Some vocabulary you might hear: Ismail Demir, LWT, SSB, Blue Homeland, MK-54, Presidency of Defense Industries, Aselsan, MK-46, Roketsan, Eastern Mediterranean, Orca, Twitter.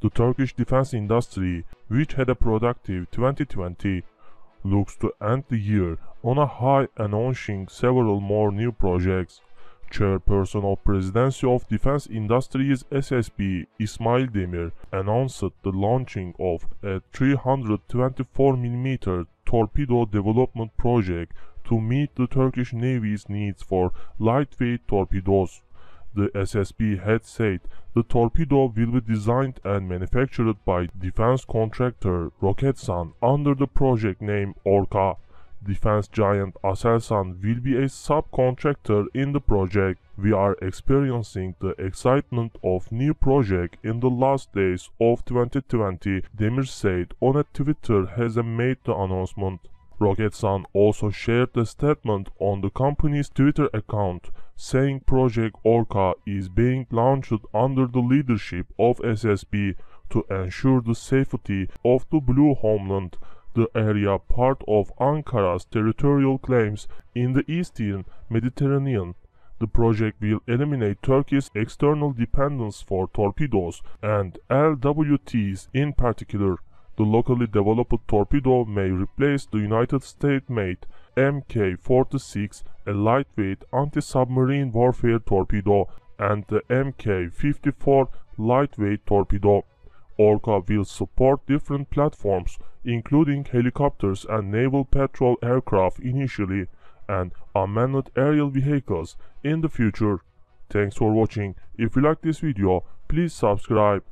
The Turkish defense industry, which had a productive 2020, looks to end the year on a high, announcing several more new projects. Chairperson of Presidency of Defense Industries SSB, Ismail Demir, announced the launching of a 324mm torpedo development project to meet the Turkish Navy's needs for lightweight torpedoes. The SSB had said the torpedo will be designed and manufactured by defense contractor Roketsan under the project name Orca. Defense giant Aselsan will be a subcontractor in the project. We are experiencing the excitement of new project in the last days of 2020, Demir said on a Twitter has made the announcement. Roketsan also shared a statement on the company's Twitter account, saying Project Orca is being launched under the leadership of SSB to ensure the safety of the Blue Homeland, the area part of Ankara's territorial claims in the Eastern Mediterranean. The project will eliminate Turkey's external dependence for torpedoes and LWTs in particular. The locally developed torpedo may replace the United States-made MK-46, a lightweight anti-submarine warfare torpedo, and the MK-54 lightweight torpedo. Orca will support different platforms, including helicopters and naval patrol aircraft initially, and unmanned aerial vehicles in the future. Thanks for watching. If you like this video, please subscribe.